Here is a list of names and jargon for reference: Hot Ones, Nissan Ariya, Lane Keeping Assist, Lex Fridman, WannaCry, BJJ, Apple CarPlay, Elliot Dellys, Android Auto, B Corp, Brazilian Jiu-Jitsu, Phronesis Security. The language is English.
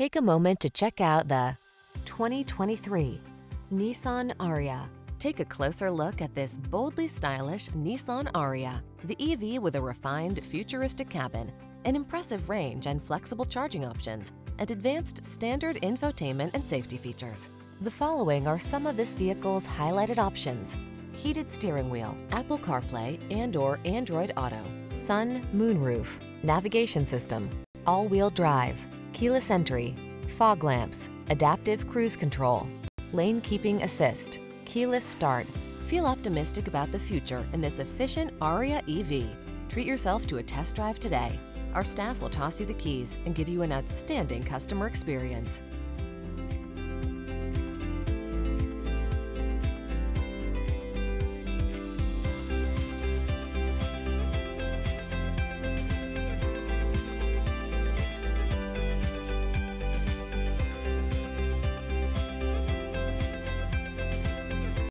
Take a moment to check out the 2023 Nissan Ariya. Take a closer look at this boldly stylish Nissan Ariya, the EV with a refined, futuristic cabin, an impressive range and flexible charging options, and advanced standard infotainment and safety features. The following are some of this vehicle's highlighted options: heated steering wheel, Apple CarPlay and/or Android Auto, sun, moonroof, navigation system, all-wheel drive, keyless entry, fog lamps, adaptive cruise control, lane keeping assist, keyless start. Feel optimistic about the future in this efficient Ariya EV. Treat yourself to a test drive today. Our staff will toss you the keys and give you an outstanding customer experience.